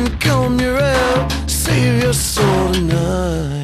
and comb your hair. Save your soul tonight.